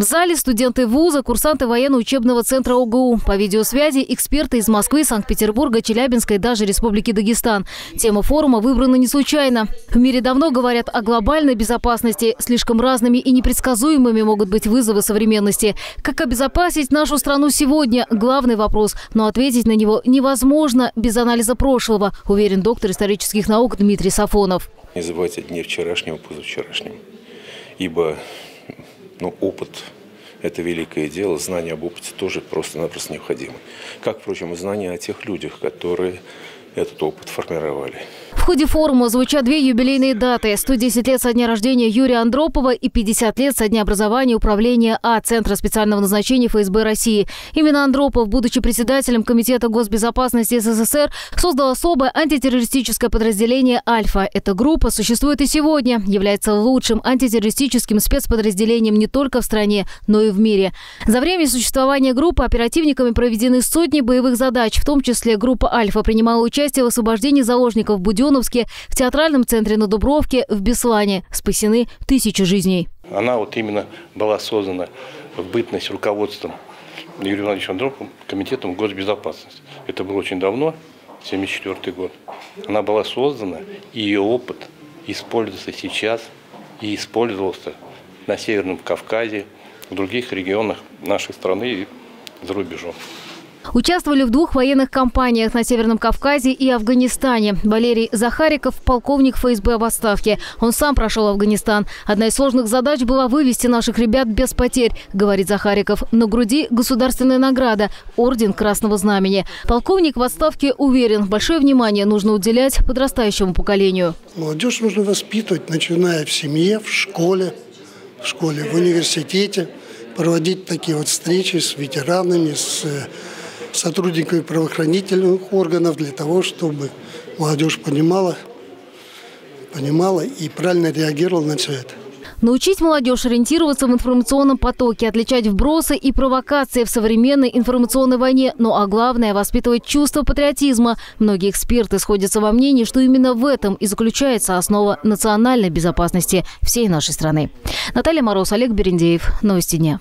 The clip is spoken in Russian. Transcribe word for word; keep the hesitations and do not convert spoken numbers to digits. В зале студенты вуза, курсанты военно-учебного центра ОГУ. По видеосвязи эксперты из Москвы, Санкт-Петербурга, Челябинска и даже Республики Дагестан. Тема форума выбрана не случайно. В мире давно говорят о глобальной безопасности. Слишком разными и непредсказуемыми могут быть вызовы современности. Как обезопасить нашу страну сегодня – главный вопрос. Но ответить на него невозможно без анализа прошлого, уверен доктор исторических наук Дмитрий Сафонов. Не забывайте о дне вчерашнего, позавчерашнего. Ибо ну, опыт – это великое дело, знание об опыте тоже просто-напросто необходимо. Как, впрочем, и знание о тех людях, которые этот опыт формировали. В ходе форума звучат две юбилейные даты – сто десять лет со дня рождения Юрия Андропова и пятьдесят лет со дня образования управления А Центра специального назначения ФСБ России. Именно Андропов, будучи председателем Комитета госбезопасности СССР, создал особое антитеррористическое подразделение «Альфа». Эта группа существует и сегодня, является лучшим антитеррористическим спецподразделением не только в стране, но и в мире. За время существования группы оперативниками проведены сотни боевых задач, в том числе группа «Альфа» принимала участие в освобождении заложников в Буденном, в театральном центре на Дубровке, в Беслане. Спасены тысячи жизней. Она вот именно была создана в бытность руководством Юрия Владимировича Андропова комитетом госбезопасности. Это было очень давно, семьдесят четвёртый год. Она была создана, и ее опыт используется сейчас и использовался на Северном Кавказе, в других регионах нашей страны и за рубежом. Участвовали в двух военных кампаниях на Северном Кавказе и Афганистане. Валерий Захариков – полковник ФСБ в отставке. Он сам прошел Афганистан. Одна из сложных задач была вывести наших ребят без потерь, говорит Захариков. На груди государственная награда – орден Красного Знамени. Полковник в отставке уверен, большое внимание нужно уделять подрастающему поколению. Молодежь нужно воспитывать, начиная в семье, в школе, в школе, в университете. Проводить такие вот встречи с ветеранами, с сотрудниками правоохранительных органов для того, чтобы молодежь понимала, понимала и правильно реагировала на все это. Научить молодежь ориентироваться в информационном потоке, отличать вбросы и провокации в современной информационной войне, ну а главное – воспитывать чувство патриотизма. Многие эксперты сходятся во мнении, что именно в этом и заключается основа национальной безопасности всей нашей страны. Наталья Мороз, Олег Берендеев. Новости дня.